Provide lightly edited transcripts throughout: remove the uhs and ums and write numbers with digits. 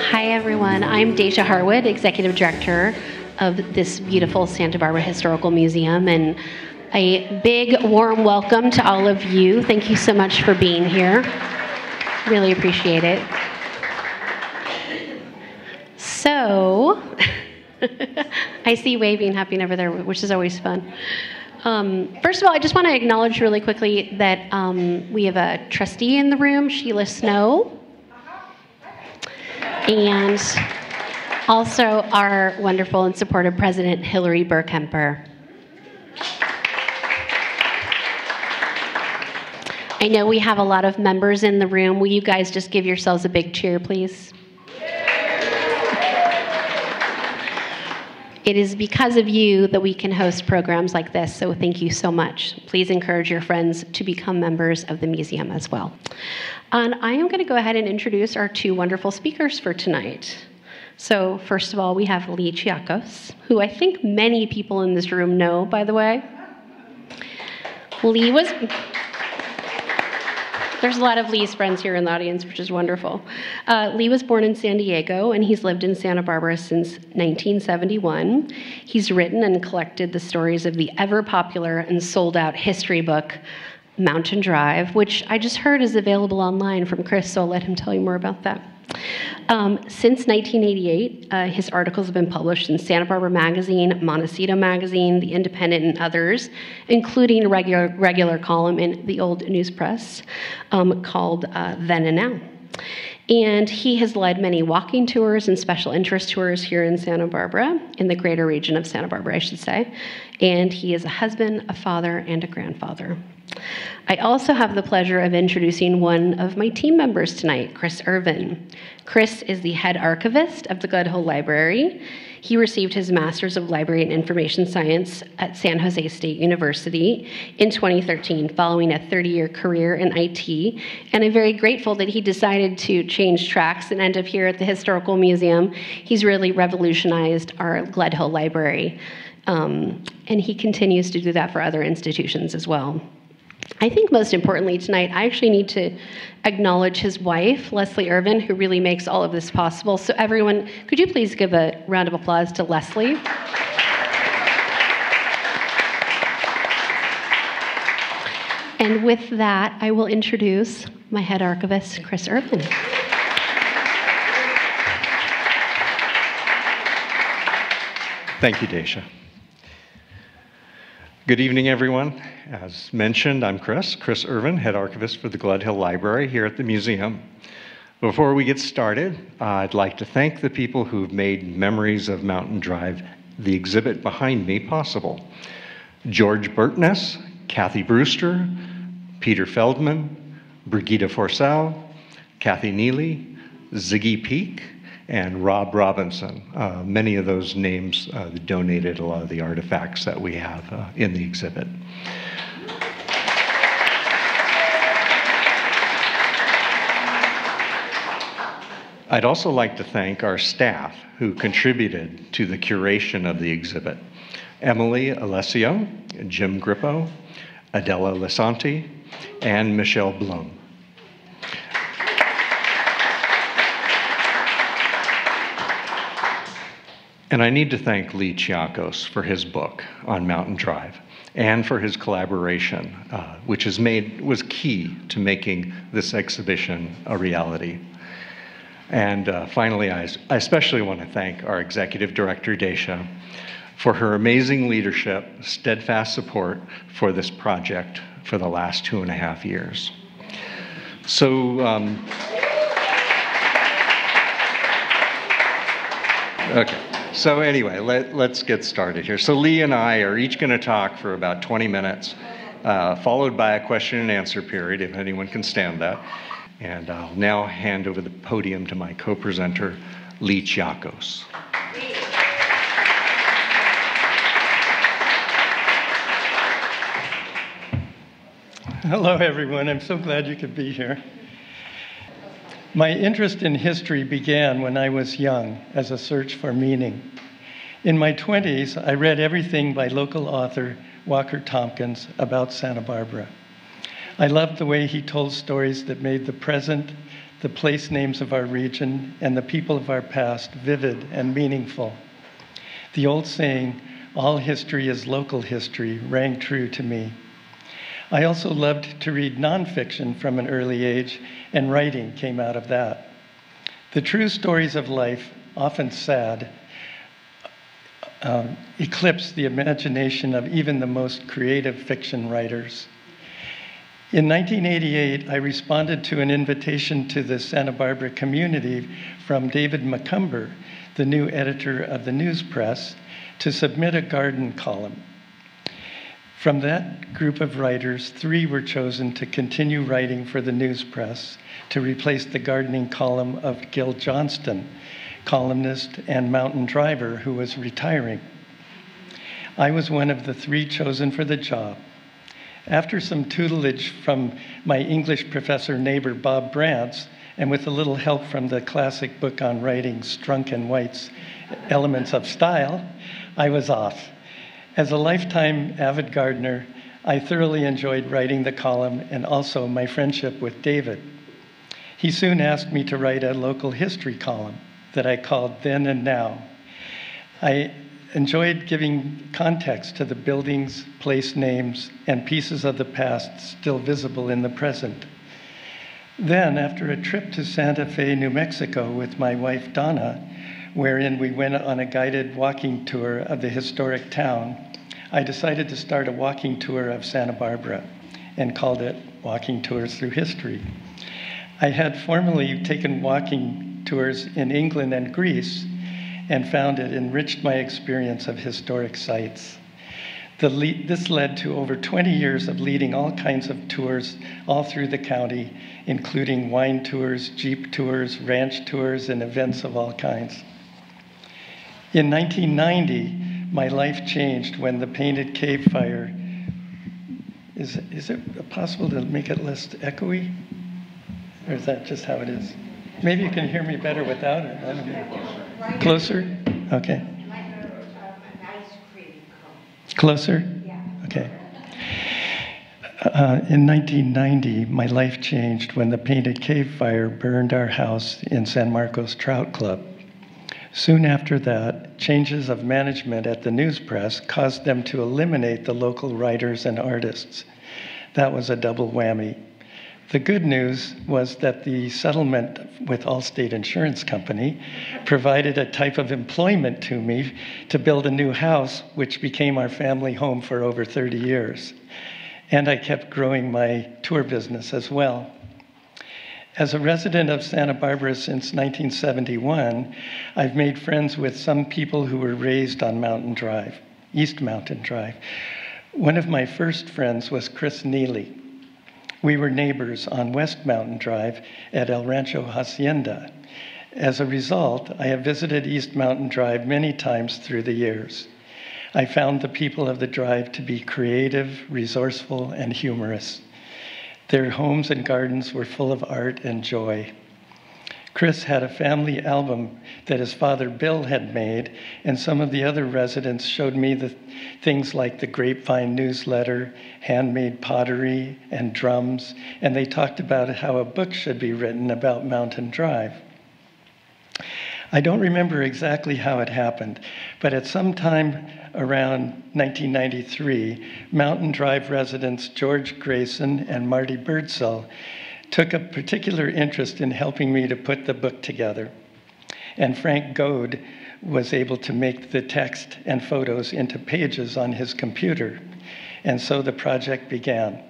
Hi everyone, I'm Deja Harwood, Executive Director of this beautiful Santa Barbara Historical Museum, and a big warm welcome to all of you. Thank you so much for being here. Really appreciate it. So, I see waving happening over there, which is always fun. First of all, I just want to acknowledge really quickly that we have a trustee in the room, Sheila Snow, and also our wonderful and supportive president, Hillary Burkemper. I know we have a lot of members in the room. Will you guys just give yourselves a big cheer, please? It is because of you that we can host programs like this, so thank you so much. Please encourage your friends to become members of the museum as well. And I am going to go ahead and introduce our two wonderful speakers for tonight. So first of all, we have Lee Chiacos, who I think many people in this room know, by the way. Lee was... There's a lot of Lee's friends here in the audience, which is wonderful. Lee was born in San Diego, and he's lived in Santa Barbara since 1971. He's written and collected the stories of the ever-popular and sold-out history book, Mountain Drive, which I just heard is available online from Chris, so I'll let him tell you more about that. Since 1988, his articles have been published in Santa Barbara Magazine, Montecito Magazine, The Independent, and others, including a regular column in the Old News Press called Then and Now. And he has led many walking tours and special interest tours here in Santa Barbara, in the greater region of Santa Barbara, I should say. And he is a husband, a father, and a grandfather. I also have the pleasure of introducing one of my team members tonight, Chris Irvin. Chris is the head archivist of the Gledhill Library. He received his Master's of Library and Information Science at San Jose State University in 2013, following a 30-year career in IT. And I'm very grateful that he decided to change tracks and end up here at the Historical Museum. He's really revolutionized our Gledhill Library, and he continues to do that for other institutions as well. I think most importantly tonight, I actually need to acknowledge his wife, Leslie Irvin, who really makes all of this possible. So everyone, could you please give a round of applause to Leslie? And with that, I will introduce my head archivist, Chris Irvin. Thank you, Deja. Good evening, everyone. As mentioned, I'm Chris Irvin, head archivist for the Gledhill Library here at the museum. Before we get started, I'd like to thank the people who've made Memories of Mountain Drive, the exhibit behind me, possible. George Burtness, Kathy Brewster, Peter Feldman, Brigida Forsell, Kathy Neely, Ziggy Peake, and Rob Robinson. Many of those names donated a lot of the artifacts that we have in the exhibit. I'd also like to thank our staff who contributed to the curation of the exhibit. Emily Alessio, Jim Grippo, Adela Lesanti, and Michelle Blum. And I need to thank Lee Chiacos for his book on Mountain Drive and for his collaboration, which was key to making this exhibition a reality. And finally, I especially want to thank our executive director, Deja, for her amazing leadership, steadfast support for this project for the last 2.5 years. So. Okay. So anyway, let's get started here. So Lee and I are each going to talk for about 20 minutes, followed by a question and answer period, if anyone can stand that. And I'll now hand over the podium to my co-presenter, Lee Chiacos. Hello, everyone. I'm so glad you could be here. My interest in history began when I was young as a search for meaning. In my 20s, I read everything by local author Walker Tompkins about Santa Barbara. I loved the way he told stories that made the present, the place names of our region, and the people of our past vivid and meaningful. The old saying, all history is local history, rang true to me. I also loved to read nonfiction from an early age, and writing came out of that. The true stories of life, often sad, eclipse the imagination of even the most creative fiction writers. In 1988, I responded to an invitation to the Santa Barbara community from David McCumber, the new editor of the News Press, to submit a garden column. From that group of writers, 3 were chosen to continue writing for the News Press to replace the gardening column of Gil Johnston, columnist and mountain driver who was retiring. I was one of the 3 chosen for the job. After some tutelage from my English professor neighbor, Bob Brantz, and with a little help from the classic book on writing, Strunk and White's Elements of Style, I was off. As a lifetime avid gardener, I thoroughly enjoyed writing the column and also my friendship with David. He soon asked me to write a local history column that I called Then and Now. I enjoyed giving context to the buildings, place names, and pieces of the past still visible in the present. Then, after a trip to Santa Fe, New Mexico with my wife, Donna, wherein we went on a guided walking tour of the historic town, I decided to start a walking tour of Santa Barbara and called it Walking Tours Through History. I had formerly taken walking tours in England and Greece and found it enriched my experience of historic sites. This led to over 20 years of leading all kinds of tours all through the county, including wine tours, jeep tours, ranch tours, and events of all kinds. In 1990, my life changed when the Painted Cave Fire, is it possible to make it less echoey? Or is that just how it is? Maybe you can hear me better without it. I don't know. Closer? Okay. Closer? Yeah. Okay. In 1990, my life changed when the Painted Cave Fire burned our house in San Marcos Trout Club. Soon after that, changes of management at the News Press caused them to eliminate the local writers and artists. That was a double whammy. The good news was that the settlement with Allstate Insurance Company provided a type of employment to me to build a new house, which became our family home for over 30 years. And I kept growing my tour business as well. As a resident of Santa Barbara since 1971, I've made friends with some people who were raised on Mountain Drive, East Mountain Drive. One of my first friends was Chris Neely. We were neighbors on West Mountain Drive at El Rancho Hacienda. As a result, I have visited East Mountain Drive many times through the years. I found the people of the drive to be creative, resourceful, and humorous. Their homes and gardens were full of art and joy. Chris had a family album that his father Bill had made, and some of the other residents showed me the things like the Grapevine newsletter, handmade pottery, and drums, and they talked about how a book should be written about Mountain Drive. I don't remember exactly how it happened, but at some time around 1993, Mountain Drive residents George Grayson and Marty Birdsell took a particular interest in helping me to put the book together. And Frank Goad was able to make the text and photos into pages on his computer. And so the project began.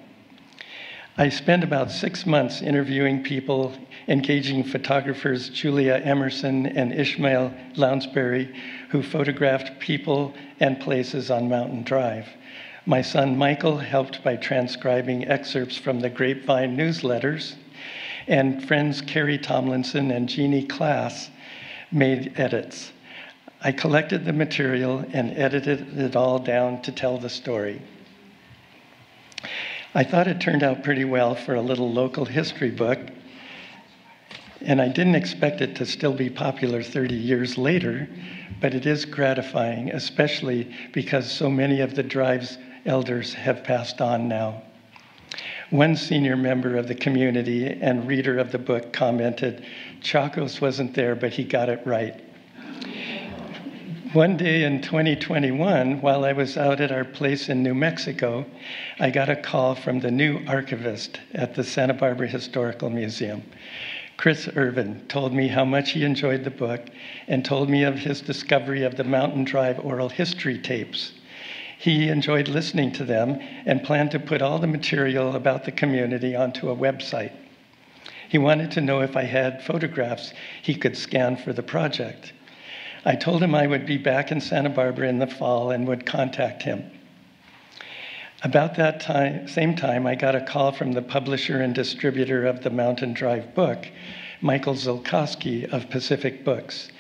I spent about 6 months interviewing people, engaging photographers Julia Emerson and Ishmael Lounsbury, who photographed people and places on Mountain Drive. My son Michael helped by transcribing excerpts from the Grapevine newsletters, and friends Carrie Tomlinson and Jeannie Klass made edits. I collected the material and edited it all down to tell the story. I thought it turned out pretty well for a little local history book, And I didn't expect it to still be popular 30 years later, but it is gratifying, especially because so many of the Drive's elders have passed on now. One senior member of the community and reader of the book commented, "Chiacos wasn't there, but he got it right." One day in 2021, while I was out at our place in New Mexico, I got a call from the new archivist at the Santa Barbara Historical Museum. Chris Irvin told me how much he enjoyed the book and told me of his discovery of the Mountain Drive oral history tapes. He enjoyed listening to them and planned to put all the material about the community onto a website. He wanted to know if I had photographs he could scan for the project. I told him I would be back in Santa Barbara in the fall and would contact him. About that time, same time, I got a call from the publisher and distributor of the Mountain Drive book, Michael Zilkowski of Pacific Books.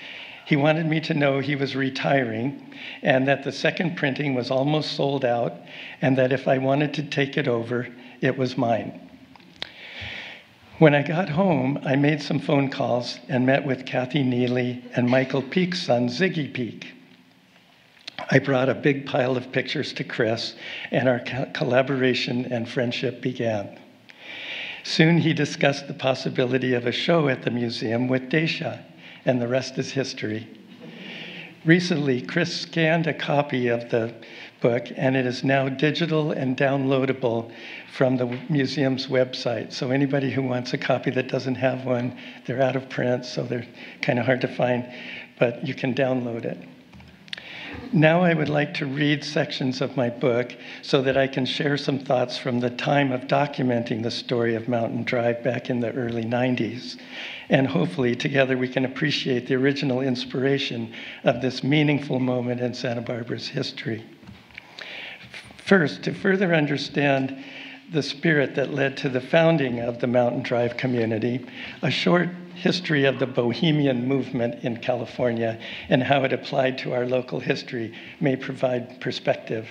He wanted me to know he was retiring and that the second printing was almost sold out and that if I wanted to take it over, it was mine. When I got home, I made some phone calls and met with Kathy Neely and Michael Peake's son, Ziggy Peake. I brought a big pile of pictures to Chris, and our collaboration and friendship began. Soon he discussed the possibility of a show at the museum with Deja, and the rest is history. Recently, Chris scanned a copy of the book, and it is now digital and downloadable from the museum's website. So anybody who wants a copy that doesn't have one, they're out of print, so they're kind of hard to find, but you can download it. Now I would like to read sections of my book so that I can share some thoughts from the time of documenting the story of Mountain Drive back in the early 90s. And hopefully together we can appreciate the original inspiration of this meaningful moment in Santa Barbara's history. First, to further understand the spirit that led to the founding of the Mountain Drive community, a short history of the Bohemian movement in California and how it applied to our local history may provide perspective.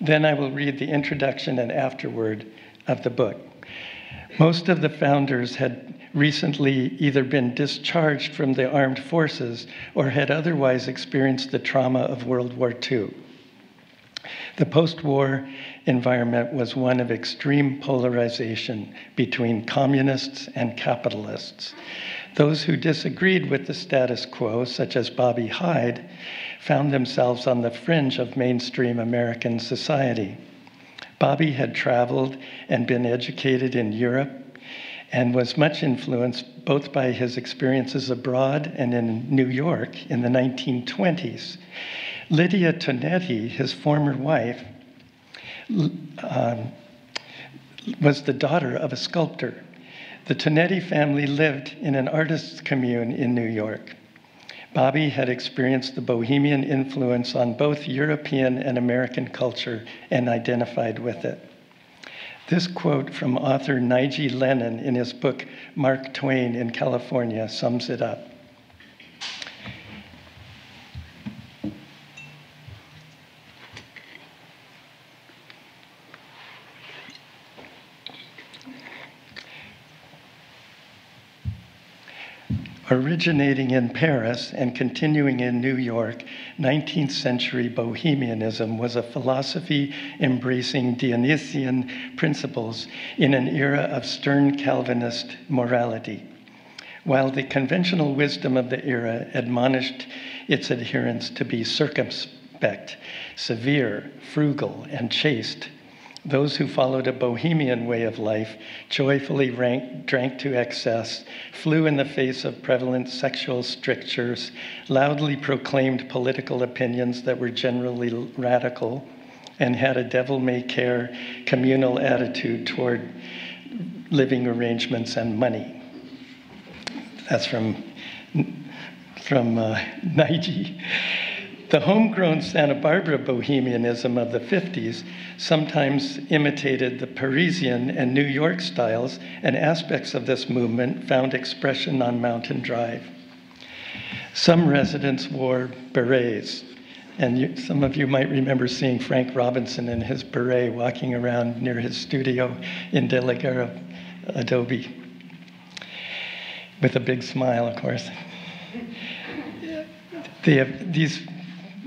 Then I will read the introduction and afterword of the book. Most of the founders had recently either been discharged from the armed forces or had otherwise experienced the trauma of World War II. The post-war environment was one of extreme polarization between communists and capitalists. Those who disagreed with the status quo, such as Bobby Hyde, found themselves on the fringe of mainstream American society. Bobby had traveled and been educated in Europe and was much influenced both by his experiences abroad and in New York in the 1920s. Lydia Tonetti, his former wife, was the daughter of a sculptor. The Tonetti family lived in an artist's commune in New York. Bobby had experienced the Bohemian influence on both European and American culture and identified with it. This quote from author Nigel Lennon in his book, Mark Twain in California, sums it up. Originating in Paris and continuing in New York, 19th century Bohemianism was a philosophy embracing Dionysian principles in an era of stern Calvinist morality. While the conventional wisdom of the era admonished its adherents to be circumspect, severe, frugal, and chaste, those who followed a Bohemian way of life joyfully drank to excess, flew in the face of prevalent sexual strictures, loudly proclaimed political opinions that were generally radical, and had a devil-may-care communal attitude toward living arrangements and money. That's from Nigel. The homegrown Santa Barbara Bohemianism of the 50s sometimes imitated the Parisian and New York styles, and aspects of this movement found expression on Mountain Drive. Some residents wore berets, and some of you might remember seeing Frank Robinson in his beret walking around near his studio in De La Guerra Adobe. with a big smile, of course. These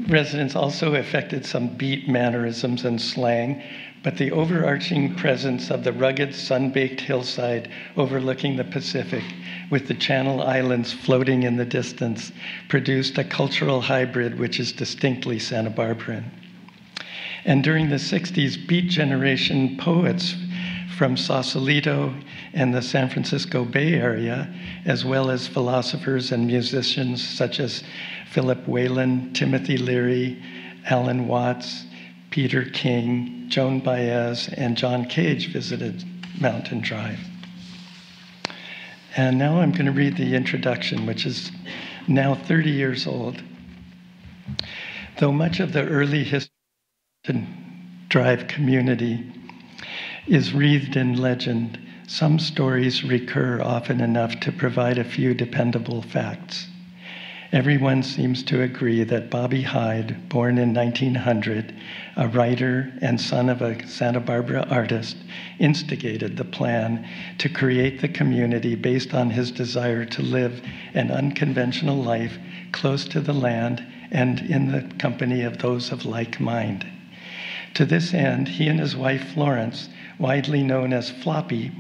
residents also affected some beat mannerisms and slang, but the overarching presence of the rugged, sun-baked hillside overlooking the Pacific, with the Channel Islands floating in the distance, produced a cultural hybrid which is distinctly Santa Barbaran. And during the 60s, beat generation poets from Sausalito and the San Francisco Bay Area, as well as philosophers and musicians such as Philip Whalen, Timothy Leary, Alan Watts, Peter King, Joan Baez, and John Cage visited Mountain Drive. And now I'm going to read the introduction, which is now 30 years old. Though much of the early history of the Mountain Drive community is wreathed in legend, some stories recur often enough to provide a few dependable facts. Everyone seems to agree that Bobby Hyde, born in 1900, a writer and son of a Santa Barbara artist, instigated the plan to create the community based on his desire to live an unconventional life close to the land and in the company of those of like mind. To this end, he and his wife Florence, widely known as Floppy,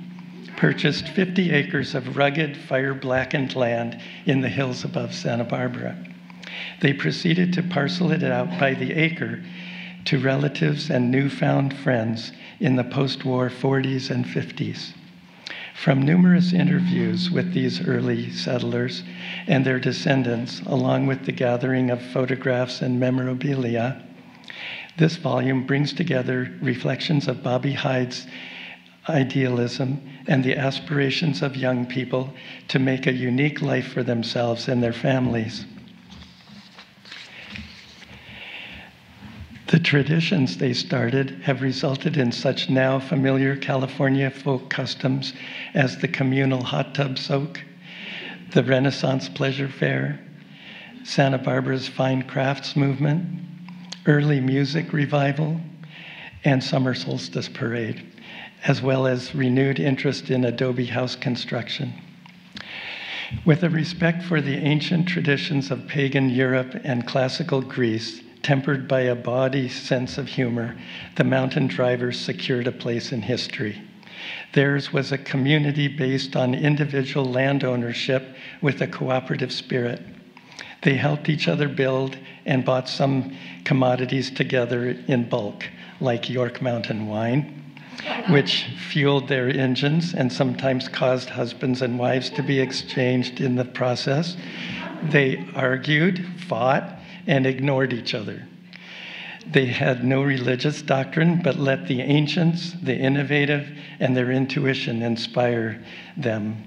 purchased 50 acres of rugged, fire-blackened land in the hills above Santa Barbara. They proceeded to parcel it out by the acre to relatives and newfound friends in the post-war 40s and 50s. From numerous interviews with these early settlers and their descendants, along with the gathering of photographs and memorabilia, this volume brings together reflections of Bobby Hyde's idealism and the aspirations of young people to make a unique life for themselves and their families. The traditions they started have resulted in such now familiar California folk customs as the communal hot tub soak, the Renaissance pleasure fair, Santa Barbara's fine crafts movement, early music revival, and summer solstice parade, as well as renewed interest in adobe house construction. With a respect for the ancient traditions of pagan Europe and classical Greece, tempered by a bawdy sense of humor, the Mountain Drivers secured a place in history. Theirs was a community based on individual land ownership with a cooperative spirit. They helped each other build and bought some commodities together in bulk, like York Mountain wine, which fueled their engines and sometimes caused husbands and wives to be exchanged in the process. They argued, fought, and ignored each other. They had no religious doctrine, but let the ancients, the innovative, and their intuition inspire them.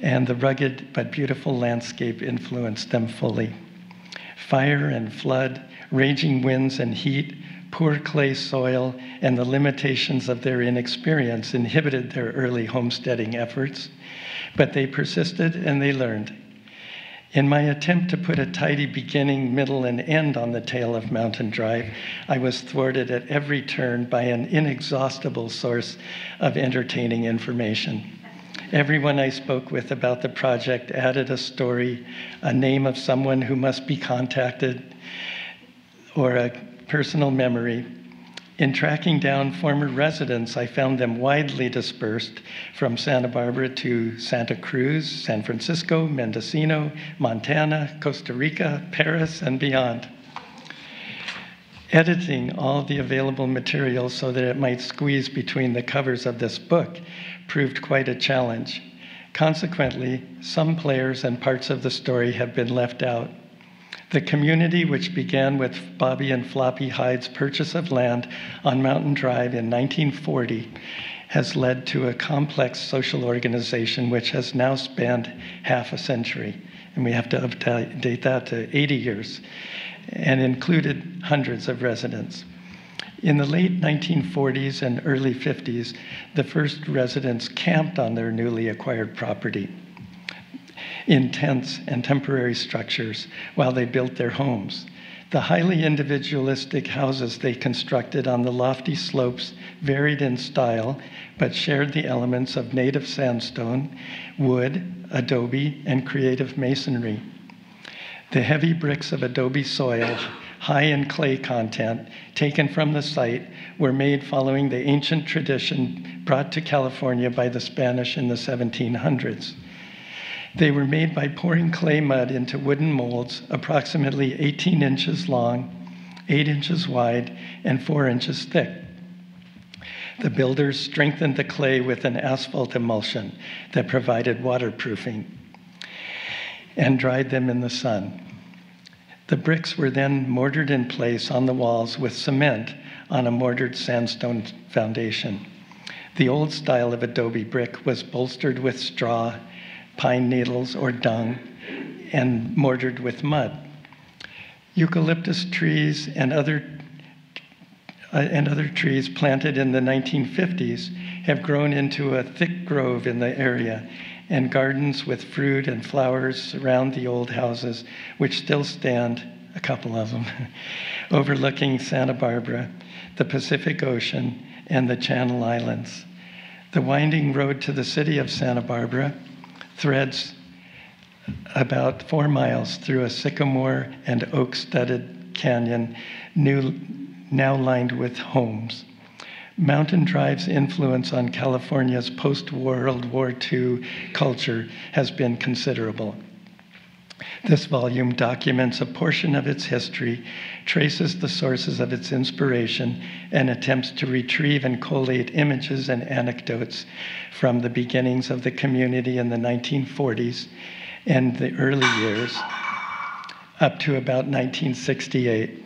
And the rugged but beautiful landscape influenced them fully. Fire and flood, raging winds and heat, poor clay soil, and the limitations of their inexperience inhibited their early homesteading efforts, but they persisted and they learned. In my attempt to put a tidy beginning, middle, and end on the tale of Mountain Drive, I was thwarted at every turn by an inexhaustible source of entertaining information. Everyone I spoke with about the project added a story, a name of someone who must be contacted, or a personal memory. In tracking down former residents, I found them widely dispersed from Santa Barbara to Santa Cruz, San Francisco, Mendocino, Montana, Costa Rica, Paris, and beyond. Editing all the available material so that it might squeeze between the covers of this book proved quite a challenge. Consequently, some players and parts of the story have been left out. The community, which began with Bobby and Floppy Hyde's purchase of land on Mountain Drive in 1940, has led to a complex social organization which has now spanned half a century. And we have to update that to 80 years, and included hundreds of residents. In the late 1940s and early 50s, the first residents camped on their newly acquired property in tents and temporary structures while they built their homes. The highly individualistic houses they constructed on the lofty slopes varied in style, but shared the elements of native sandstone, wood, adobe, and creative masonry. The heavy bricks of adobe soil, high in clay content, taken from the site, were made following the ancient tradition brought to California by the Spanish in the 1700s. They were made by pouring clay mud into wooden molds approximately 18 inches long, 8 inches wide, and 4 inches thick. The builders strengthened the clay with an asphalt emulsion that provided waterproofing and dried them in the sun. The bricks were then mortared in place on the walls with cement on a mortared sandstone foundation. The old style of adobe brick was bolstered with straw, pine needles or dung, and mortared with mud. Eucalyptus trees and other trees planted in the 1950s have grown into a thick grove in the area, and gardens with fruit and flowers surround the old houses, which still stand, a couple of them, overlooking Santa Barbara, the Pacific Ocean, and the Channel Islands. The winding road to the city of Santa Barbara threads about 4 miles through a sycamore and oak-studded canyon now lined with homes. Mountain Drive's influence on California's post-World War II culture has been considerable. This volume documents a portion of its history, traces the sources of its inspiration, and attempts to retrieve and collate images and anecdotes from the beginnings of the community in the 1940s and the early years up to about 1968.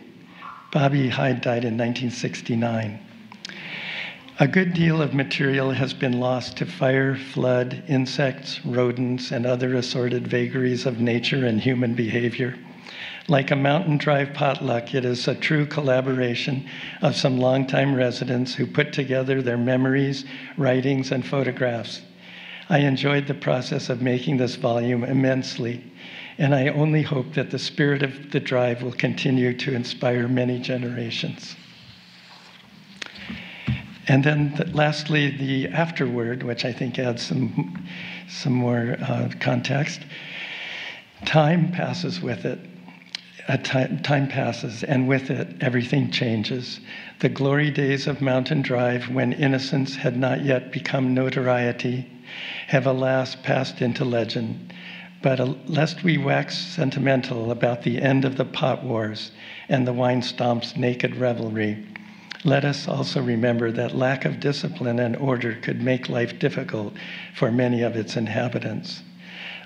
Bobby Hyde died in 1969. A good deal of material has been lost to fire, flood, insects, rodents, and other assorted vagaries of nature and human behavior. Like a Mountain Drive potluck, it is a true collaboration of some longtime residents who put together their memories, writings, and photographs. I enjoyed the process of making this volume immensely, and I only hope that the spirit of the drive will continue to inspire many generations. And then lastly, the afterword, which I think adds some more context. Time passes with it. Time passes, and with it, everything changes. The glory days of Mountain Drive, when innocence had not yet become notoriety, have alas passed into legend. But lest we wax sentimental about the end of the pot wars and the wine stomp's naked revelry, let us also remember that lack of discipline and order could make life difficult for many of its inhabitants.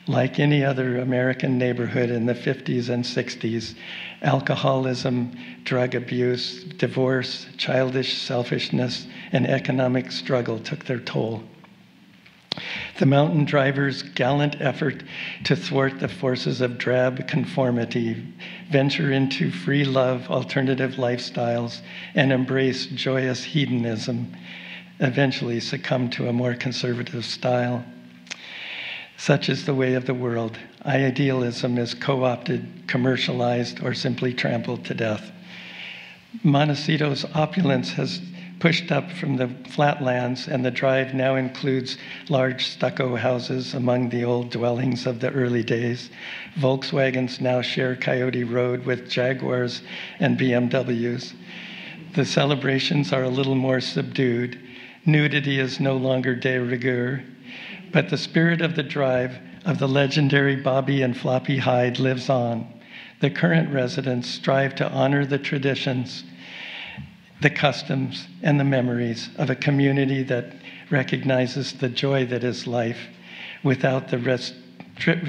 Like any other American neighborhood in the 50s and 60s, alcoholism, drug abuse, divorce, childish selfishness, and economic struggle took their toll. The Mountain Driver's gallant effort to thwart the forces of drab conformity, venture into free love, alternative lifestyles, and embrace joyous hedonism, eventually succumbed to a more conservative style. Such is the way of the world. Idealism is co-opted, commercialized, or simply trampled to death. Montecito's opulence has pushed up from the flatlands, and the drive now includes large stucco houses among the old dwellings of the early days. Volkswagens now share Coyote Road with Jaguars and BMWs. The celebrations are a little more subdued. Nudity is no longer de rigueur, but the spirit of the drive of the legendary Bobby and Floppy Hyde lives on. The current residents strive to honor the traditions, the customs, and the memories of a community that recognizes the joy that is life without the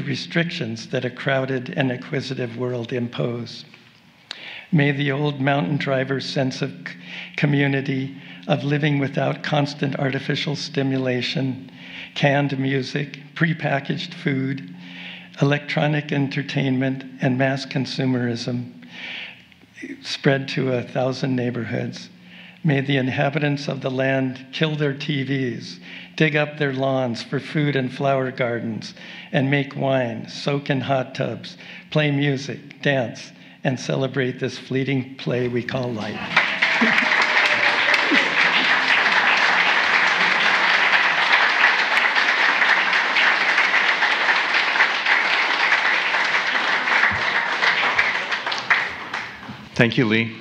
restrictions that a crowded and acquisitive world impose. May the old Mountain Driver's sense of community, of living without constant artificial stimulation, canned music, prepackaged food, electronic entertainment, and mass consumerism spread to 1,000 neighborhoods. May the inhabitants of the land kill their TVs, dig up their lawns for food and flower gardens, and make wine, soak in hot tubs, play music, dance, and celebrate this fleeting play we call life. Thank you, Lee.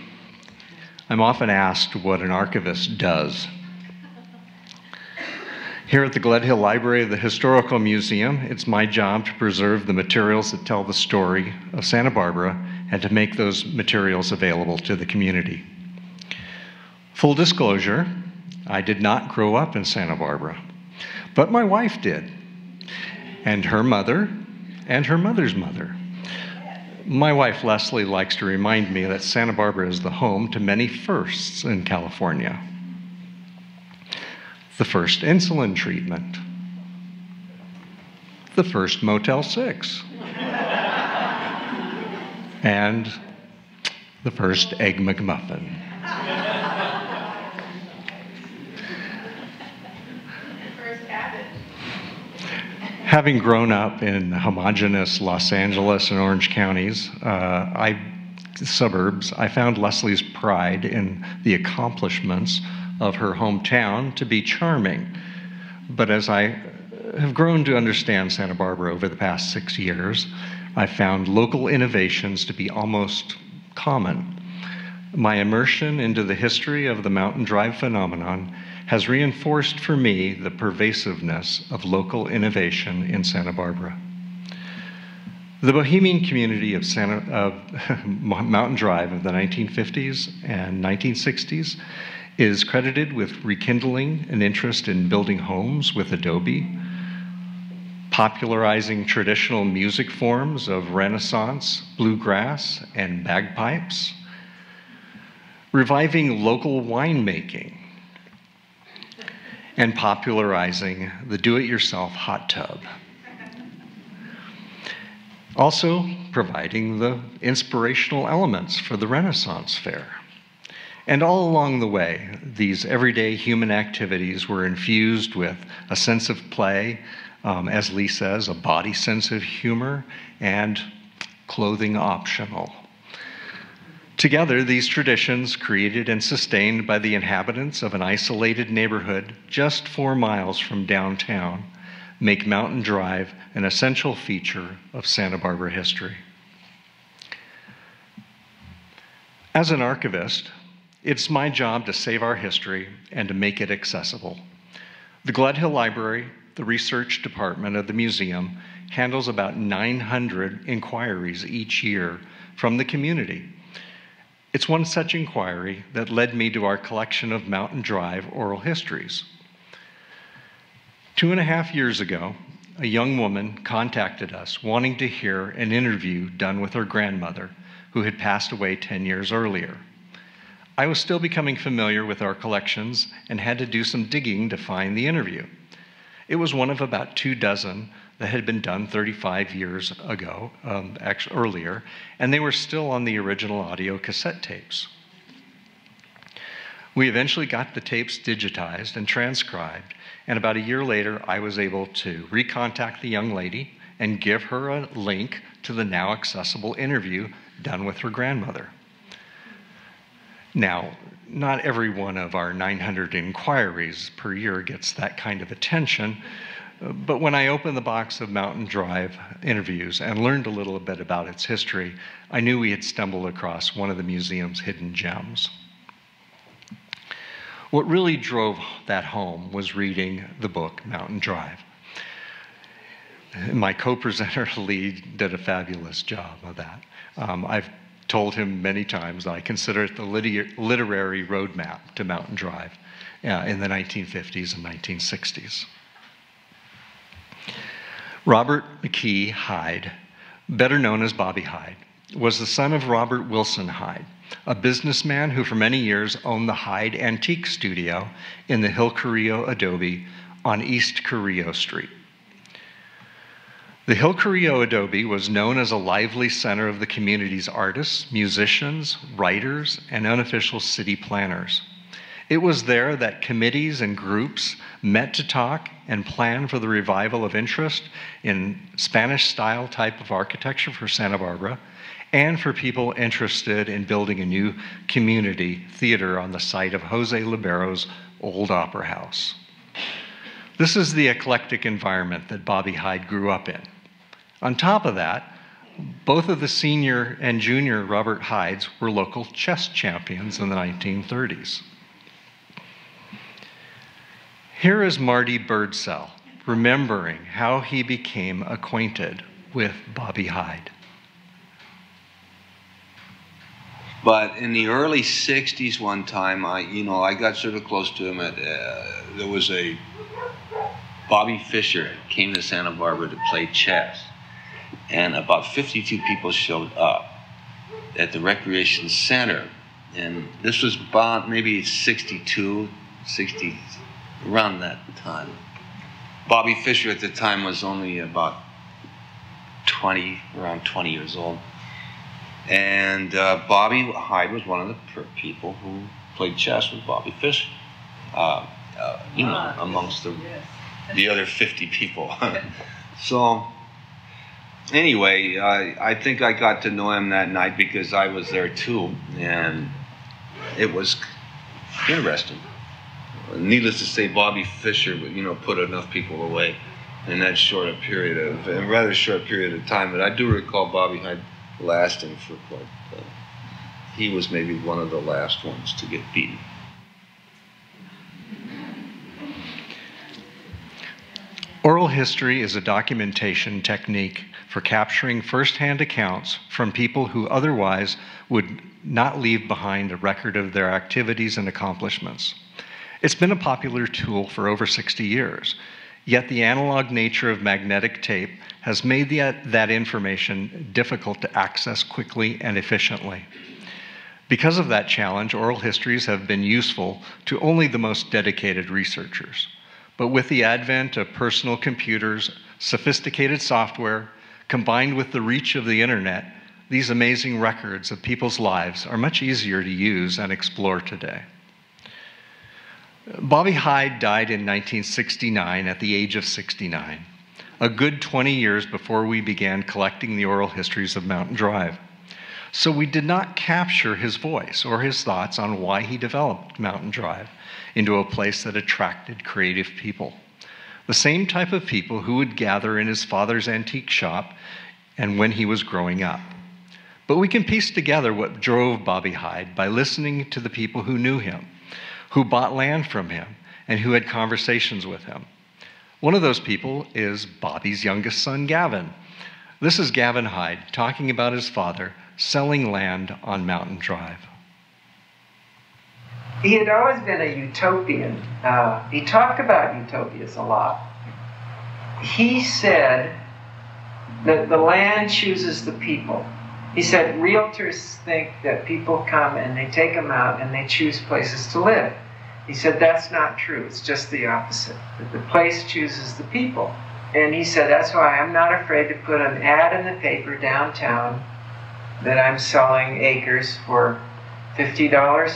I'm often asked what an archivist does. Here at the Gledhill Library of the Historical Museum, it's my job to preserve the materials that tell the story of Santa Barbara and to make those materials available to the community. Full disclosure, I did not grow up in Santa Barbara, but my wife did, and her mother, and her mother's mother. My wife, Leslie, likes to remind me that Santa Barbara is the home to many firsts in California. The first insulin treatment. The first Motel 6. And the first Egg McMuffin. The first cabbage. Having grown up in homogeneous Los Angeles and Orange counties, I found Leslie's pride in the accomplishments of her hometown to be charming. But as I have grown to understand Santa Barbara over the past 6 years, I found local innovations to be almost common. My immersion into the history of the Mountain Drive phenomenon has reinforced for me the pervasiveness of local innovation in Santa Barbara. The bohemian community of Mountain Drive of the 1950s and 1960s is credited with rekindling an interest in building homes with adobe, popularizing traditional music forms of Renaissance, bluegrass, and bagpipes, reviving local winemaking, and popularizing the do-it-yourself hot tub. Also providing the inspirational elements for the Renaissance Fair. And all along the way, these everyday human activities were infused with a sense of play, as Lee says, a body sense of humor, and clothing optional. Together, these traditions, created and sustained by the inhabitants of an isolated neighborhood just 4 miles from downtown, make Mountain Drive an essential feature of Santa Barbara history. As an archivist, it's my job to save our history and to make it accessible. The Gledhill Library, the research department of the museum, handles about 900 inquiries each year from the community. It's one such inquiry that led me to our collection of Mountain Drive oral histories. 2.5 years ago, a young woman contacted us wanting to hear an interview done with her grandmother, who had passed away 10 years earlier. I was still becoming familiar with our collections and had to do some digging to find the interview. It was one of about 24 that had been done 35 years ago, earlier, and they were still on the original audio cassette tapes. We eventually got the tapes digitized and transcribed, and about a year later, I was able to recontact the young lady and give her a link to the now accessible interview done with her grandmother. Now, not every one of our 900 inquiries per year gets that kind of attention, but when I opened the box of Mountain Drive interviews and learned a little bit about its history, I knew we had stumbled across one of the museum's hidden gems. What really drove that home was reading the book Mountain Drive. My co-presenter, Lee, did a fabulous job of that. I've told him many times that I consider it the literary roadmap to Mountain Drive in the 1950s and 1960s. Robert McKee Hyde, better known as Bobby Hyde, was the son of Robert Wilson Hyde, a businessman who for many years owned the Hyde Antique Studio in the Hill Carrillo Adobe on East Carrillo Street. The Hill Carrillo Adobe was known as a lively center of the community's artists, musicians, writers, and unofficial city planners. It was there that committees and groups met to talk and plan for the revival of interest in Spanish-style type of architecture for Santa Barbara and for people interested in building a new community theater on the site of Jose Libero's old opera house. This is the eclectic environment that Bobby Hyde grew up in. On top of that, both of the senior and junior Robert Hydes were local chess champions in the 1930s. Here is Marty Birdsell remembering how he became acquainted with Bobby Hyde. But in the early 60s one time, I got sort of close to him. There was a Bobby Fischer came to Santa Barbara to play chess. And about 52 people showed up at the recreation center. And this was about maybe 62, 60, around that time. Bobby Fischer at the time was only about 20, around 20 years old. And Bobby Hyde was one of the people who played chess with Bobby Fischer, amongst the other 50 people. So anyway, I think I got to know him that night because I was there too, and it was interesting. Needless to say, Bobby Fischer, put enough people away in that rather short period of time. But I do recall Bobby Hyde lasting for quite he was maybe one of the last ones to get beaten. Oral history is a documentation technique for capturing firsthand accounts from people who otherwise would not leave behind a record of their activities and accomplishments. It's been a popular tool for over 60 years, yet the analog nature of magnetic tape has made that information difficult to access quickly and efficiently. Because of that challenge, oral histories have been useful to only the most dedicated researchers. But with the advent of personal computers, sophisticated software, combined with the reach of the internet, these amazing records of people's lives are much easier to use and explore today. Bobby Hyde died in 1969 at the age of 69. A good 20 years before we began collecting the oral histories of Mountain Drive. So we did not capture his voice or his thoughts on why he developed Mountain Drive into a place that attracted creative people. The same type of people who would gather in his father's antique shop and when he was growing up. But we can piece together what drove Bobby Hyde by listening to the people who knew him, who bought land from him, and who had conversations with him. One of those people is Bobby's youngest son, Gavin. This is Gavin Hyde talking about his father selling land on Mountain Drive. He had always been a utopian. He talked about utopias a lot. He said that the land chooses the people. He said realtors think that people come and they take them out and they choose places to live. He said, that's not true, it's just the opposite. That the place chooses the people. And he said, that's why I'm not afraid to put an ad in the paper downtown that I'm selling acres for $50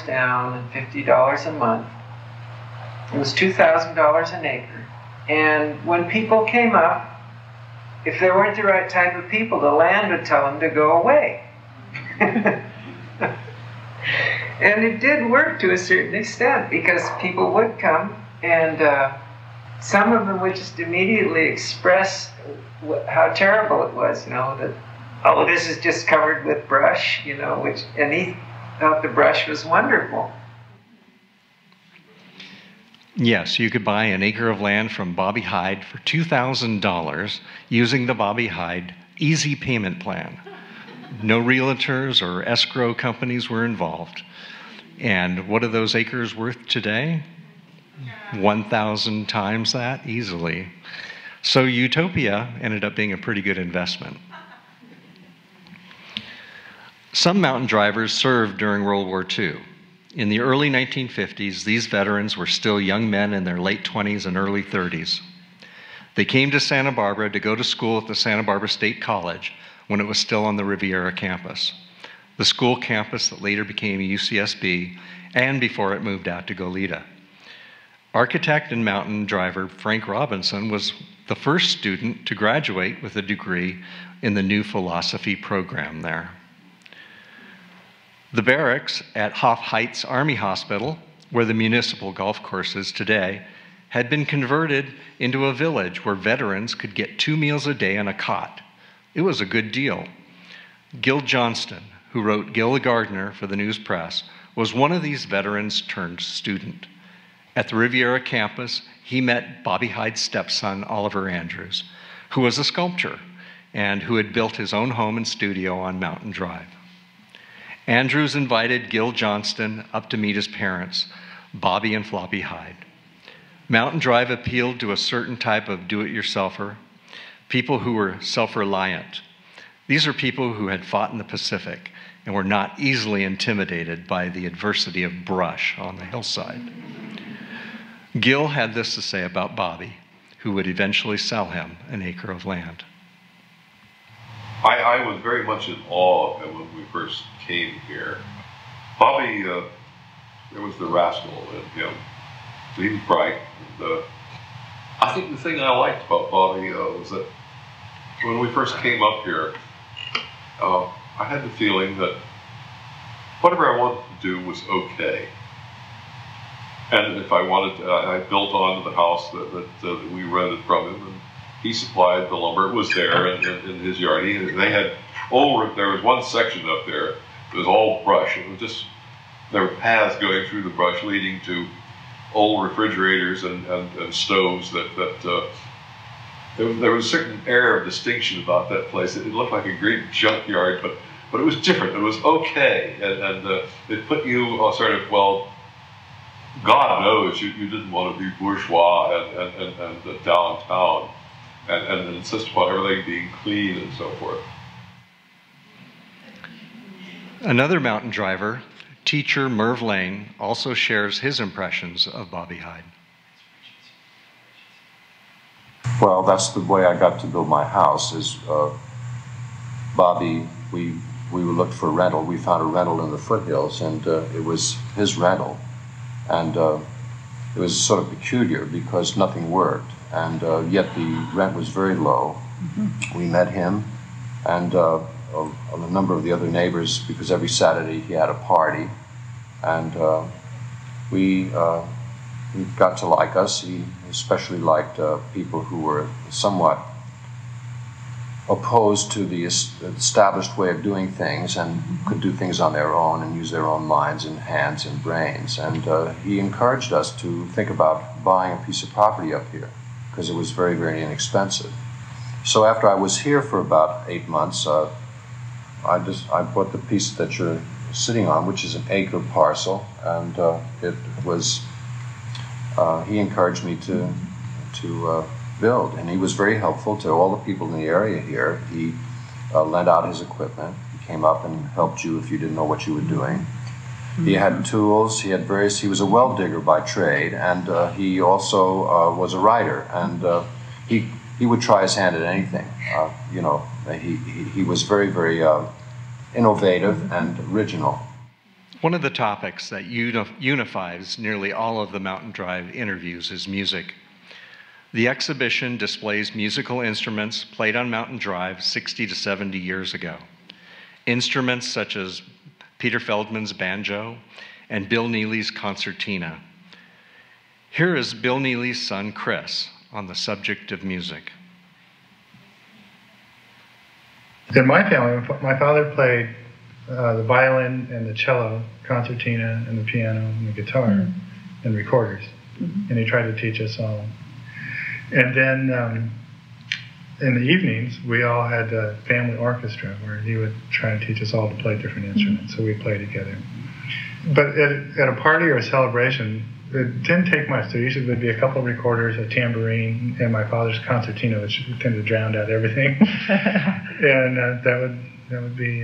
down and $50 a month. It was $2,000 an acre. And when people came up, if they weren't the right type of people, the land would tell them to go away. And it did work to a certain extent because people would come and some of them would just immediately express how terrible it was, that, oh, this is just covered with brush, and he thought the brush was wonderful. Yes, you could buy an acre of land from Bobby Hyde for $2,000 using the Bobby Hyde Easy Payment Plan. No realtors or escrow companies were involved. And what are those acres worth today? 1,000 times that easily. So utopia ended up being a pretty good investment. Some mountain drivers served during World War II. In the early 1950s, these veterans were still young men in their late 20s and early 30s. They came to Santa Barbara to go to school at the Santa Barbara State College when it was still on the Riviera campus, the school campus that later became UCSB and before it moved out to Goleta. Architect and mountain driver Frank Robinson was the first student to graduate with a degree in the new philosophy program there. the barracks at Hoff Heights Army Hospital, where the municipal golf course is today, had been converted into a village where veterans could get 2 meals a day and a cot. It was a good deal. Gil Johnston, who wrote Gil the Gardener for the News Press, was one of these veterans turned student. At the Riviera campus, he met Bobby Hyde's stepson, Oliver Andrews, who was a sculptor and who had built his own home and studio on Mountain Drive. Andrews invited Gil Johnston up to meet his parents, Bobby and Floppy Hyde. Mountain Drive appealed to a certain type of do-it-yourselfer, people who were self-reliant. These are people who had fought in the Pacific and were not easily intimidated by the adversity of brush on the hillside. Gil had this to say about Bobby, who would eventually sell him an acre of land. I was very much in awe of him when we first came here. Bobby, there was the rascal in him. He was bright. And, I think the thing I liked about Bobby was that when we first came up here, I had the feeling that whatever I wanted to do was okay. And if I wanted to, I built on the house that we rented from him, and he supplied the lumber. It was there in his yard. They had, there was one section up there. It was all brush. It was just, there were paths going through the brush leading to old refrigerators and stoves that there was a certain air of distinction about that place. It looked like a great junkyard, but it was different. It was okay, and it put you sort of, well, God knows you didn't want to be bourgeois and downtown and insist upon everything being clean and so forth. Another Mountain Driver, teacher Merv Lane, also shares his impressions of Bobby Hyde. Well, that's the way I got to build my house is Bobby, we looked for rental. We found a rental in the foothills, and it was his rental. And it was sort of peculiar because nothing worked, and yet the rent was very low. Mm-hmm. We met him and a number of the other neighbors because every Saturday he had a party, and we got to like us. He especially liked people who were somewhat opposed to the established way of doing things and could do things on their own and use their own minds and hands and brains. And he encouraged us to think about buying a piece of property up here because it was very, very inexpensive. So after I was here for about 8 months, I bought the piece that you're sitting on, which is an acre parcel, and it was, he encouraged me to build, and he was very helpful to all the people in the area here. He lent out his equipment. He came up and helped you if you didn't know what you were doing. Mm-hmm. He had tools. He had various. He was a well digger by trade, and he also was a writer. And he would try his hand at anything. You know, he was very, very innovative and original. One of the topics that unifies nearly all of the Mountain Drive interviews is music. The exhibition displays musical instruments played on Mountain Drive 60 to 70 years ago. Instruments such as Peter Feldman's banjo and Bill Neely's concertina. Here is Bill Neely's son, Chris, on the subject of music. In my family, my father played the violin and the cello, concertina and the piano and the guitar, mm-hmm. and recorders, mm-hmm. and he tried to teach us all. And then in the evenings, we all had a family orchestra where he would try and teach us all to play different instruments, so we play together. But at a party or a celebration, it didn't take much. There usually would be a couple of recorders, a tambourine, and my father's concertina, which tended to drown out everything. And that would be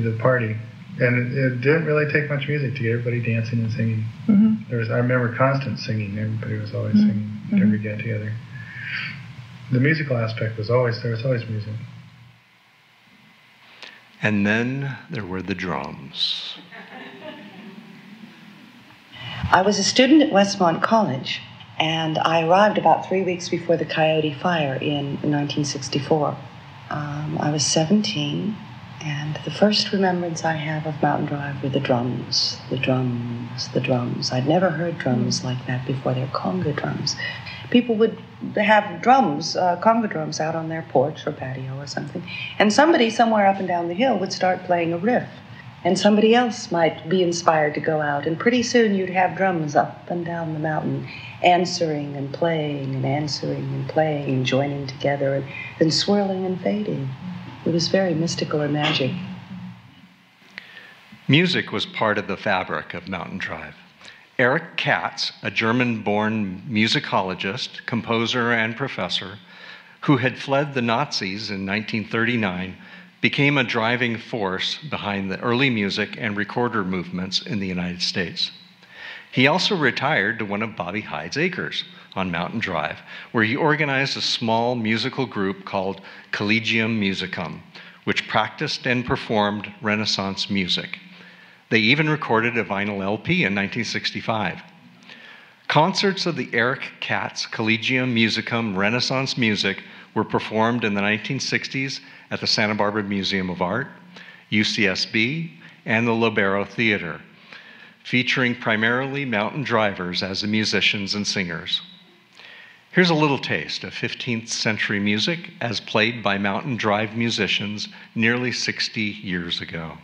the party. And it didn't really take much music to get everybody dancing and singing. Mm-hmm. There was, I remember constant singing. Everybody was always mm-hmm. singing whenever we got together. The musical aspect was always, there was always music. And then there were the drums. I was a student at Westmont College, and I arrived about 3 weeks before the Coyote Fire in 1964. I was 17. And the first remembrance I have of Mountain Drive were the drums, the drums, the drums. I'd never heard drums like that before. They're conga drums. People would have drums, conga drums, out on their porch or patio or something. And somebody somewhere up and down the hill would start playing a riff. And somebody else might be inspired to go out. And pretty soon you'd have drums up and down the mountain, answering and playing and answering and playing and joining together and then swirling and fading. It was very mystical or magic. Music was part of the fabric of Mountain Drive. Eric Katz, a German-born musicologist, composer, and professor, who had fled the Nazis in 1939, became a driving force behind the early music and recorder movements in the United States. He also retired to one of Bobby Hyde's acres on Mountain Drive, where he organized a small musical group called Collegium Musicum, which practiced and performed Renaissance music. They even recorded a vinyl LP in 1965. Concerts of the Eric Katz Collegium Musicum Renaissance music were performed in the 1960s at the Santa Barbara Museum of Art, UCSB, and the Libero Theater, featuring primarily mountain drivers as the musicians and singers. Here's a little taste of 15th century music as played by Mountain Drive musicians nearly 60 years ago.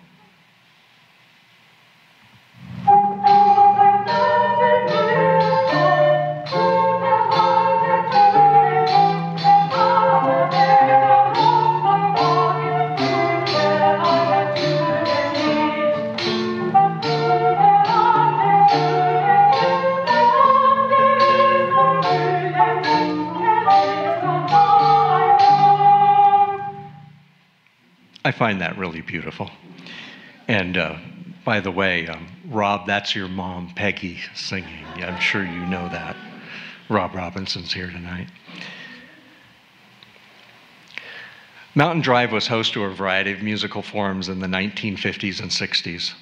I find that really beautiful. And by the way, Rob, that's your mom, Peggy, singing. I'm sure you know that. Rob Robinson's here tonight. Mountain Drive was host to a variety of musical forms in the 1950s and 60s.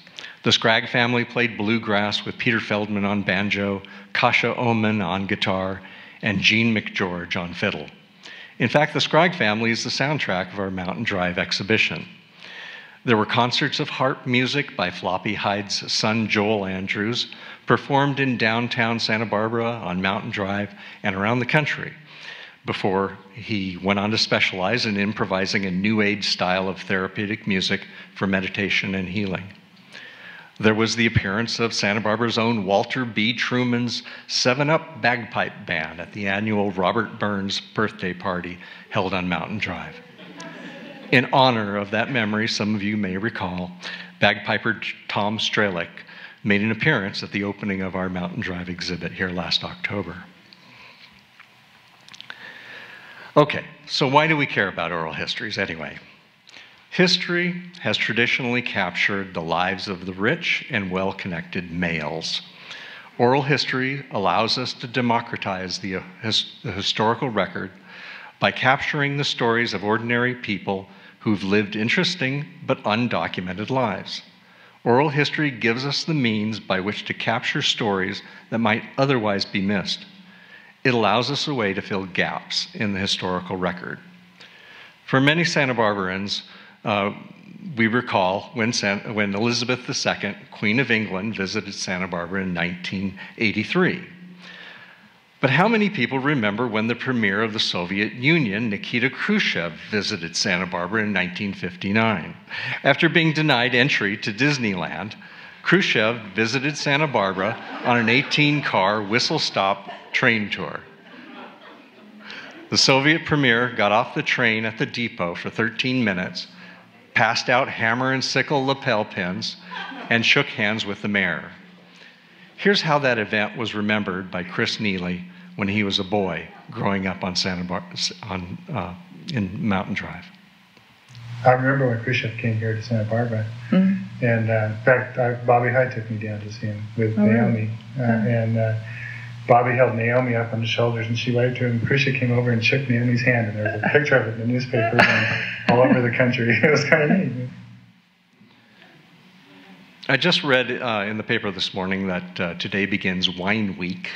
The Scragg family played bluegrass with Peter Feldman on banjo, Kasha Oman on guitar, and Gene McGeorge on fiddle. In fact, the Scragg family is the soundtrack of our Mountain Drive exhibition. There were concerts of harp music by Floppy Hyde's son, Joel Andrews, performed in downtown Santa Barbara, on Mountain Drive, and around the country, before he went on to specialize in improvising a New Age style of therapeutic music for meditation and healing. There was the appearance of Santa Barbara's own Walter B. Truman's 7-Up Bagpipe Band at the annual Robert Burns birthday party held on Mountain Drive. In honor of that memory, some of you may recall, bagpiper Tom Strelick made an appearance at the opening of our Mountain Drive exhibit here last October. Okay, so why do we care about oral histories anyway? History has traditionally captured the lives of the rich and well-connected males. Oral history allows us to democratize the historical record by capturing the stories of ordinary people who've lived interesting but undocumented lives. Oral history gives us the means by which to capture stories that might otherwise be missed. It allows us a way to fill gaps in the historical record. For many Santa Barbarans, we recall when Elizabeth II, Queen of England, visited Santa Barbara in 1983. But how many people remember when the premier of the Soviet Union, Nikita Khrushchev, visited Santa Barbara in 1959? After being denied entry to Disneyland, Khrushchev visited Santa Barbara on an 18-car whistle-stop train tour. The Soviet premier got off the train at the depot for 13 minutes, passed out hammer and sickle lapel pins, and shook hands with the mayor. Here's how that event was remembered by Chris Neely when he was a boy growing up on in Mountain Drive. I remember when Khrushchev came here to Santa Barbara, and in fact, Bobby Hyde took me down to see him with Naomi, and Bobby held Naomi up on his shoulders, and she waved to him. Khrushchev came over and shook Naomi's hand, and there was a picture of it in the newspaper and all over the country. It was kind of neat. I just read in the paper this morning that today begins Wine Week,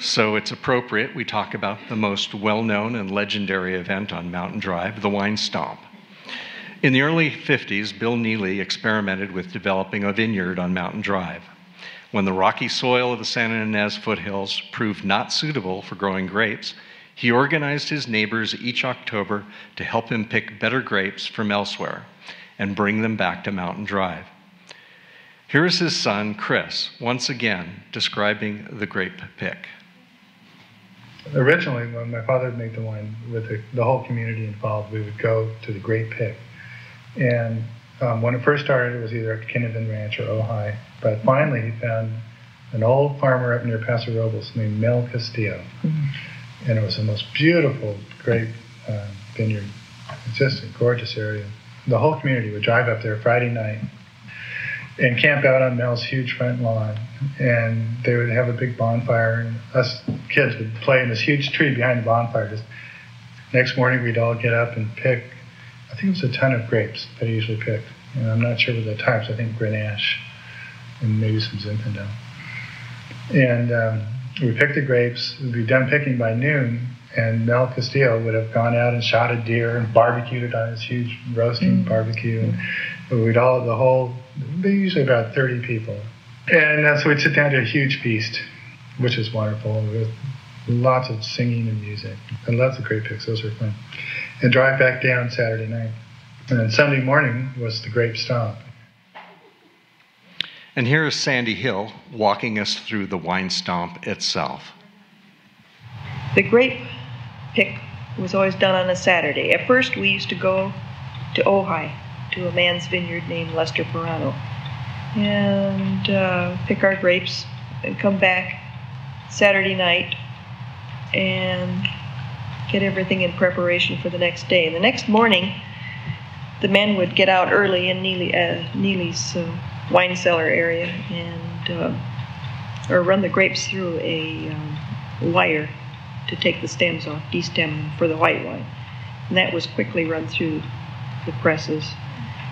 so it's appropriate we talk about the most well-known and legendary event on Mountain Drive, the Wine Stomp. In the early 50s, Bill Neely experimented with developing a vineyard on Mountain Drive. When the rocky soil of the San Ynez foothills proved not suitable for growing grapes, he organized his neighbors each October to help him pick better grapes from elsewhere and bring them back to Mountain Drive. Here is his son, Chris, once again describing the grape pick. Originally, when my father would make the wine with the whole community involved, we would go to the grape pick. And when it first started, it was either at Kinnivan Ranch or Ojai. But finally, he found an old farmer up near Paso Robles named Mel Castillo. And it was the most beautiful grape vineyard. It's just a gorgeous area. The whole community would drive up there Friday night and camp out on Mel's huge front lawn. And they would have a big bonfire, and us kids would play in this huge tree behind the bonfire. Just next morning, we'd all get up and pick, I think it was a ton of grapes that he usually picked. And I'm not sure what the types, I think Grenache and maybe some Zinfandel. And we picked the grapes, we'd be done picking by noon, and Mel Castillo would have gone out and shot a deer and barbecued it on his huge roasting barbecue. And we'd all, the whole, usually about 30 people. And so we'd sit down to a huge feast, which is wonderful, with lots of singing and music. I love the grape picks, those are fun. And drive back down Saturday night. And then Sunday morning was the grape stomp. And here is Sandy Hill walking us through the wine stomp itself. The grape pick was always done on a Saturday. At first, we used to go to Ojai, to a man's vineyard named Lester Pirano, and pick our grapes and come back Saturday night and get everything in preparation for the next day. And the next morning, the men would get out early in Neely's wine cellar area and or run the grapes through a wire to take the stems off, destem them for the white wine. And that was quickly run through the presses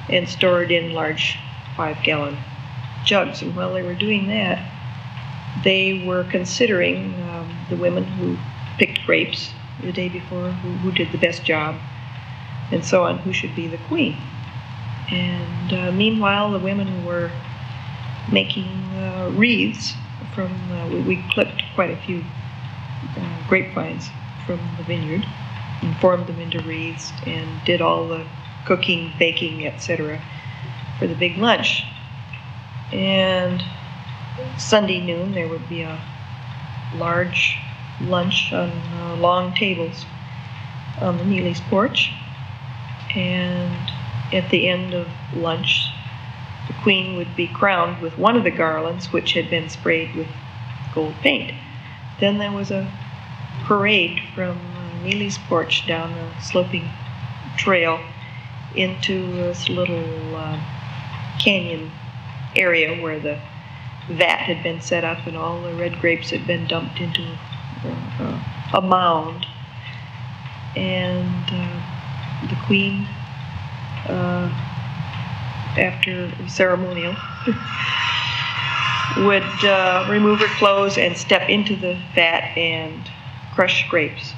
and stored in large 5-gallon jugs. And while they were doing that, they were considering the women who picked grapes the day before, who did the best job, and so on, who should be the queen. And meanwhile, the women were making wreaths from, we clipped quite a few grapevines from the vineyard and formed them into wreaths and did all the cooking, baking, etc. for the big lunch. And Sunday noon, there would be a large lunch on long tables on the Neely's porch. And at the end of lunch, the queen would be crowned with one of the garlands which had been sprayed with gold paint. Then there was a parade from Neely's porch down the sloping trail into this little canyon area where the vat had been set up and all the red grapes had been dumped into a mound. And the queen, after ceremonial, would remove her clothes and step into the vat and crush grapes.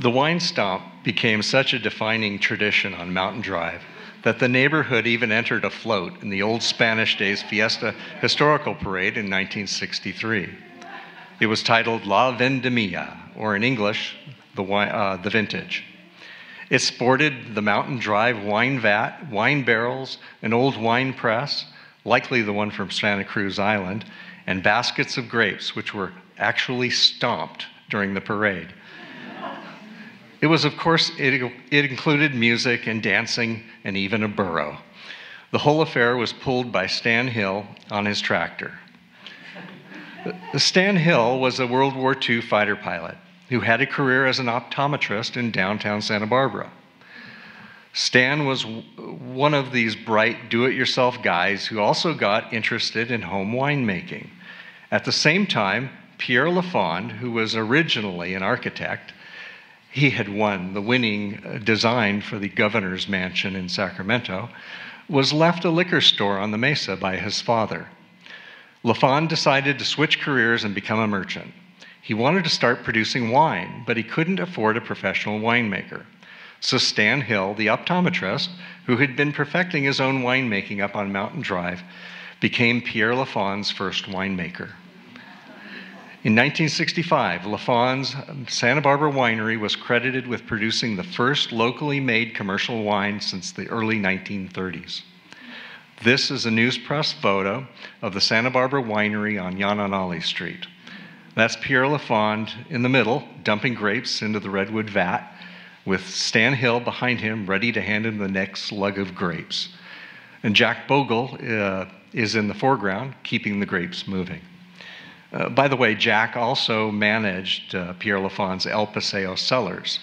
The wine stomp became such a defining tradition on Mountain Drive that the neighborhood even entered a float in the old Spanish Days Fiesta Historical Parade in 1963. It was titled La Vendimia, or in English, the vintage. It sported the Mountain Drive wine vat, wine barrels, an old wine press, likely the one from Santa Cruz Island, and baskets of grapes, which were actually stomped during the parade. It was, of course, it included music and dancing and even a burro. The whole affair was pulled by Stan Hill on his tractor. Stan Hill was a World War II fighter pilot who had a career as an optometrist in downtown Santa Barbara. Stan was one of these bright do-it-yourself guys who also got interested in home winemaking. At the same time, Pierre Lafond, who was originally an architect, he had won the winning design for the governor's mansion in Sacramento, was left a liquor store on the Mesa by his father. Lafond decided to switch careers and become a merchant. He wanted to start producing wine, but he couldn't afford a professional winemaker. So Stan Hill, the optometrist, who had been perfecting his own winemaking up on Mountain Drive, became Pierre Laffond's first winemaker. In 1965, Laffond's Santa Barbara Winery was credited with producing the first locally made commercial wine since the early 1930s. This is a news press photo of the Santa Barbara Winery on Yananali Street. That's Pierre Laffond in the middle, dumping grapes into the redwood vat, with Stan Hill behind him, ready to hand him the next lug of grapes. And Jack Bogle is in the foreground, keeping the grapes moving. By the way, Jack also managed Pierre Laffond's El Paseo cellars.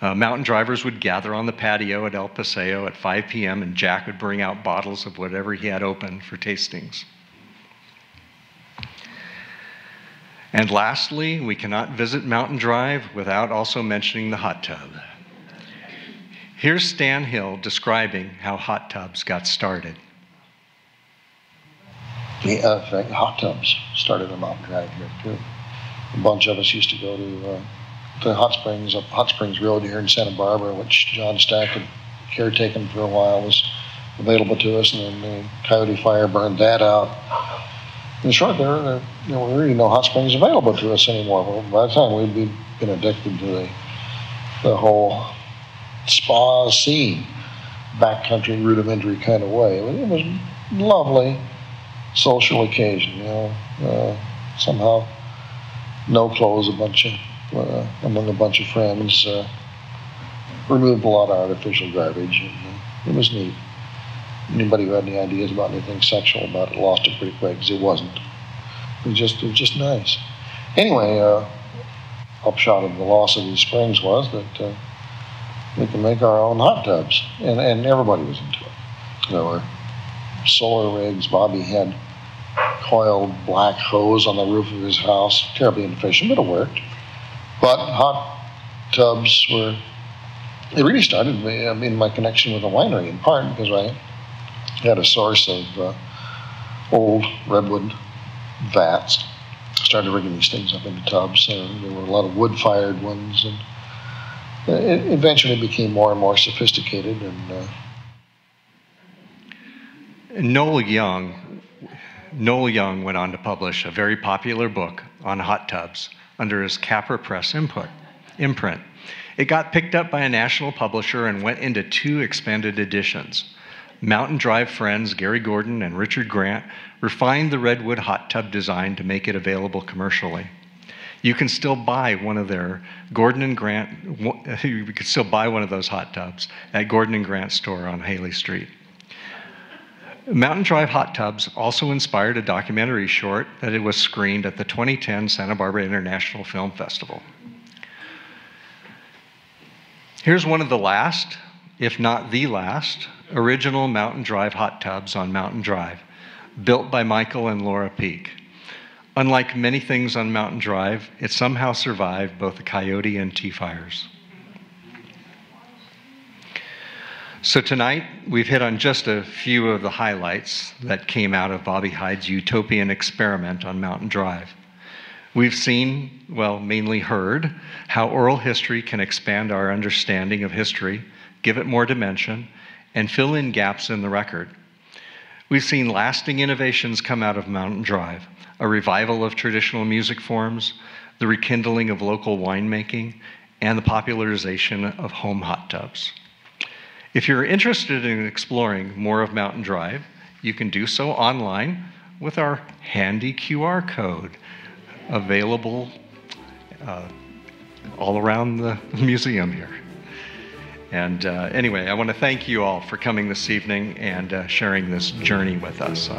Mountain drivers would gather on the patio at El Paseo at 5 p.m., and Jack would bring out bottles of whatever he had open for tastings. And lastly, we cannot visit Mountain Drive without also mentioning the hot tub. Here's Stan Hill describing how hot tubs got started. The hot tubs started on Mountain Drive here too. A bunch of us used to go to hot springs up Hot Springs Road here in Santa Barbara, which John Stack had caretaken for a while, was available to us, and then the Coyote Fire burned that out. In short, there were really no hot springs available to us anymore. Well, by the time we'd been addicted to the whole spa scene, backcountry, rudimentary kind of way. It was a lovely social occasion, somehow no clothes, among a bunch of friends, removed a lot of artificial garbage, and it was neat. Anybody who had any ideas about anything sexual about it lost it pretty quick, because it wasn't. It was just nice. Anyway, upshot of the loss of these springs was that we could make our own hot tubs, and everybody was into it. There were solar rigs. Bobby had coiled black hose on the roof of his house. Terribly inefficient, but it worked. But hot tubs were... It really started in my connection with the winery, in part because I had a source of old redwood vats. Started rigging these things up into tubs. There were a lot of wood-fired ones, and it eventually became more and more sophisticated. And Noel Young went on to publish a very popular book on hot tubs under his Capra Press imprint. It got picked up by a national publisher and went into two expanded editions. Mountain Drive friends Gary Gordon and Richard Grant refined the redwood hot tub design to make it available commercially. You can still buy one of those hot tubs at Gordon and Grant's store on Haley Street. Mountain Drive hot tubs also inspired a documentary short that was screened at the 2010 Santa Barbara International Film Festival. Here's one of the last, if not the last, original Mountain Drive hot tubs on Mountain Drive, built by Michael and Laura Peake. Unlike many things on Mountain Drive, it somehow survived both the Coyote and Tea fires. So tonight, we've hit on just a few of the highlights that came out of Bobby Hyde's utopian experiment on Mountain Drive. We've seen, well, mainly heard, how oral history can expand our understanding of history, give it more dimension, and fill in gaps in the record. We've seen lasting innovations come out of Mountain Drive, a revival of traditional music forms, the rekindling of local winemaking, and the popularization of home hot tubs. If you're interested in exploring more of Mountain Drive, you can do so online with our handy QR code available all around the museum here. And anyway, I want to thank you all for coming this evening and sharing this journey with us.